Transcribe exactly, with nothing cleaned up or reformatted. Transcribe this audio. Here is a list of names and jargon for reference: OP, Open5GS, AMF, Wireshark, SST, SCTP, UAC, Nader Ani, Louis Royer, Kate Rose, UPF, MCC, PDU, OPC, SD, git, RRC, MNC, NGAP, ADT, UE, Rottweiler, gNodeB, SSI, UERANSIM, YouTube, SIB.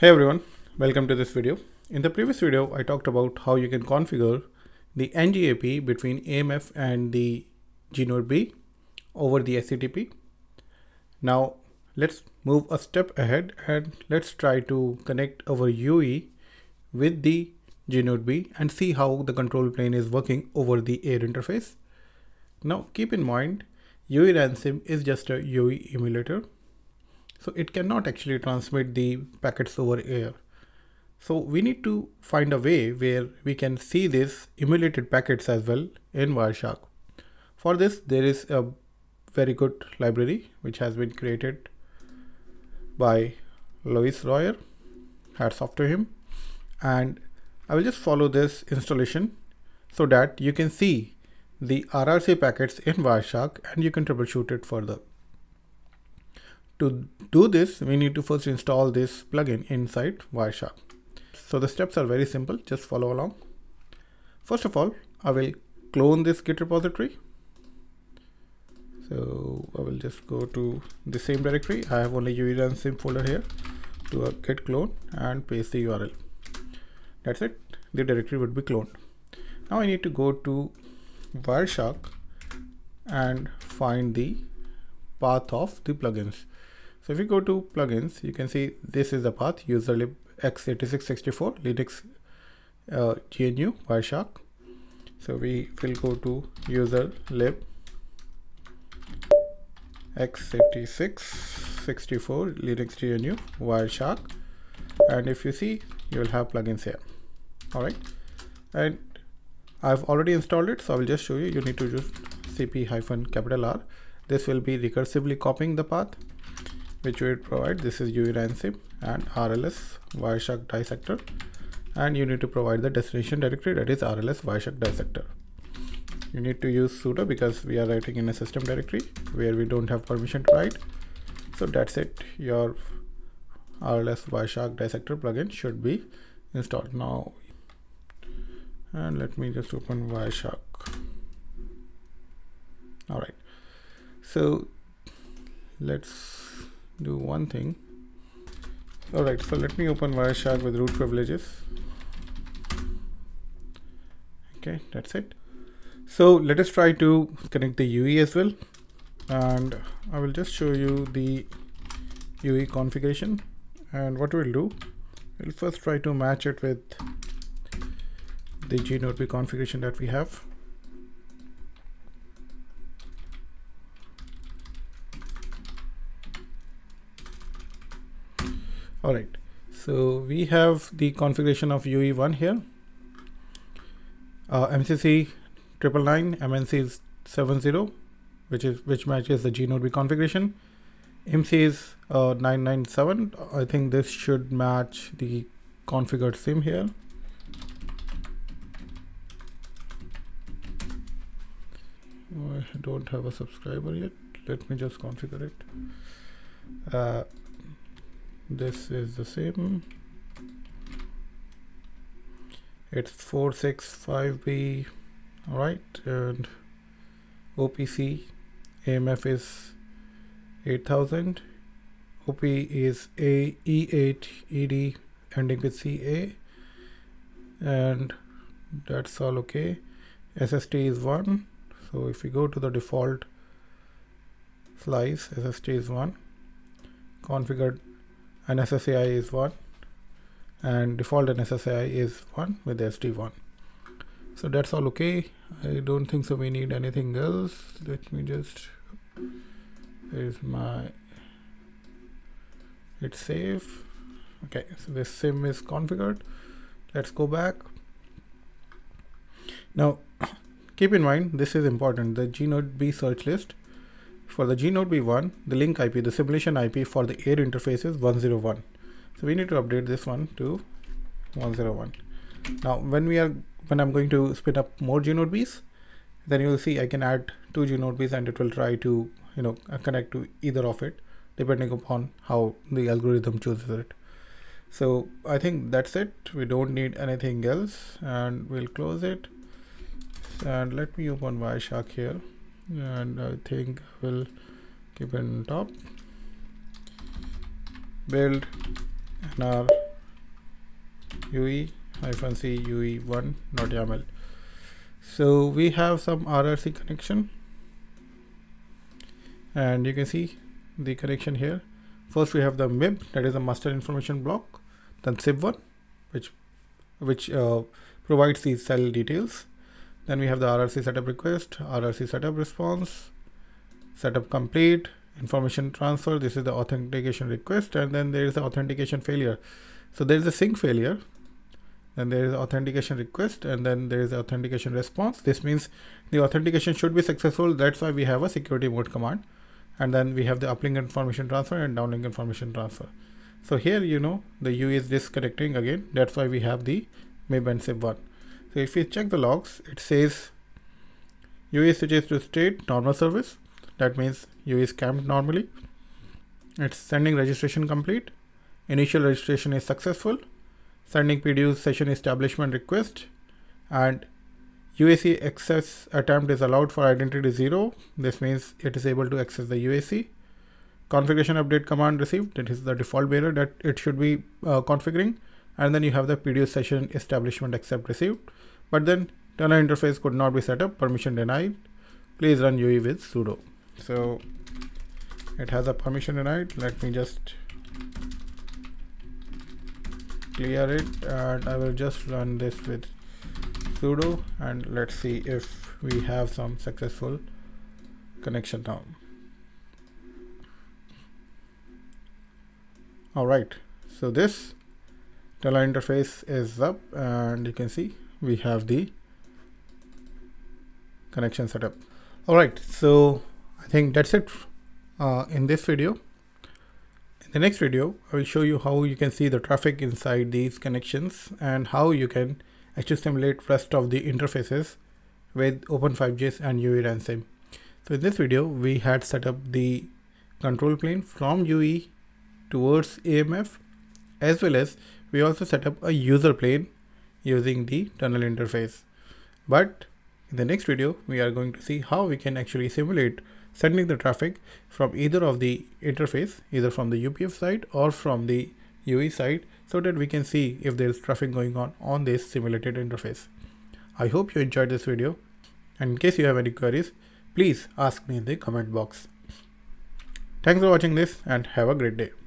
Hey everyone, welcome to this video. In the previous video, I talked about how you can configure the N G A P between A M F and the gNodeB over the S C T P. Now let's move a step ahead and let's try to connect our U E with the gNodeB and see how the control plane is working over the air interface. Now keep in mind, UERANSIM is just a U E emulator. So it cannot actually transmit the packets over air. So we need to find a way where we can see these emulated packets as well in Wireshark. For this, there is a very good library which has been created by Louis Royer. Hats off to him. And I will just follow this installation so that you can see the R R C packets in Wireshark and you can troubleshoot it further. To do this, we need to first install this plugin inside Wireshark. So the steps are very simple, just follow along. First of all, I will clone this Git repository. So I will just go to the same directory. I have only UERANSIM folder here, to a git clone and paste the U R L. That's it, the directory would be cloned. Now I need to go to Wireshark and find the path of the plugins. So if you go to plugins, you can see this is the path userlib x eighty-six sixty-four Linux uh, G N U Wireshark. So we will go to userlib x eighty-six sixty-four Linux G N U Wireshark, and if you see, you will have plugins here. All right, and I've already installed it, so I will just show you. You need to use C P hyphen capital R. This will be recursively copying the path which we provide. This is UERANSIM and R L S Wireshark dissector, and you need to provide the destination directory, that is R L S Wireshark dissector. You need to use sudo because we are writing in a system directory where we don't have permission to write. So that's it. Your R L S Wireshark dissector plugin should be installed now. And let me just open Wireshark. All right. So let's do one thing. All right, so let me open Wireshark with root privileges. Okay, that's it. So let us try to connect the U E as well. And I will just show you the U E configuration. And what we'll do, we'll first try to match it with the gNodeB configuration that we have. All right, so we have the configuration of U E one here. Uh, M C C triple nine, M N C is seven zero, which is which matches the gNodeB configuration. M C is uh, nine nine seven. I think this should match the configured SIM here. I don't have a subscriber yet. Let me just configure it. Uh, This is the same. It's four six five B. All right, and O P C A M F is eight thousand. O P is A E eight E D ending with C A, and that's all okay. S S T is one. So if we go to the default slice, S S T is one. Configured and S S I is one, and default and S S I is one with S D one. So that's all okay. I don't think so we need anything else. Let me just, there's my, it's safe. Okay, so this SIM is configured. Let's go back. Now, keep in mind, this is important, the gNodeB search list. For the gNodeB one, the link I P, the simulation I P for the air interface is one zero one. So we need to update this one to one zero one. Now, when we are, when I'm going to spin up more gNodeBs, then you will see I can add two gNodeBs and it will try to, you know, connect to either of it, depending upon how the algorithm chooses it. So I think that's it. We don't need anything else, and we'll close it. And let me open Wireshark here. And I think I will keep it on top, build N R U E C U E one dot yaml. So we have some R R C connection, and you can see the connection here. First we have the M I B, that is a master information block, then S I B one, which which uh, provides the cell details. Then we have the R R C setup request, R R C setup response, setup complete, information transfer. This is the authentication request, and then there is the authentication failure. So there is a sync failure, then there is authentication request, and then there is authentication response. This means the authentication should be successful. That's why we have a security mode command. And then we have the uplink information transfer and downlink information transfer. So here, you know, the U E is disconnecting again. That's why we have the M I B and S I B one. So if you check the logs, it says U E switches to state normal service. That means U E is camped normally. It's sending registration complete. Initial registration is successful. Sending P D U session establishment request, and U A C access attempt is allowed for identity zero. This means it is able to access the U A C. Configuration update command received. That is the default bearer that it should be uh, configuring. And then you have the P D U session establishment accept received. But then tunnel interface could not be set up. Permission denied. Please run U E with sudo. So it has a permission denied. Let me just clear it, and I will just run this with sudo, and let's see if we have some successful connection now. All right, so this teller interface is up, and you can see we have the connection setup. All right, so I think that's it uh, in this video. In the next video, I will show you how you can see the traffic inside these connections and how you can actually simulate rest of the interfaces with Open five G S and UERANSIM. So in this video, we had set up the control plane from U E towards A M F, as well as we also set up a user plane using the tunnel interface. But in the next video, we are going to see how we can actually simulate sending the traffic from either of the interface, either from the U P F side or from the U E side, so that we can see if there's traffic going on on this simulated interface. I hope you enjoyed this video, and in case you have any queries, please ask me in the comment box. Thanks for watching this, and have a great day.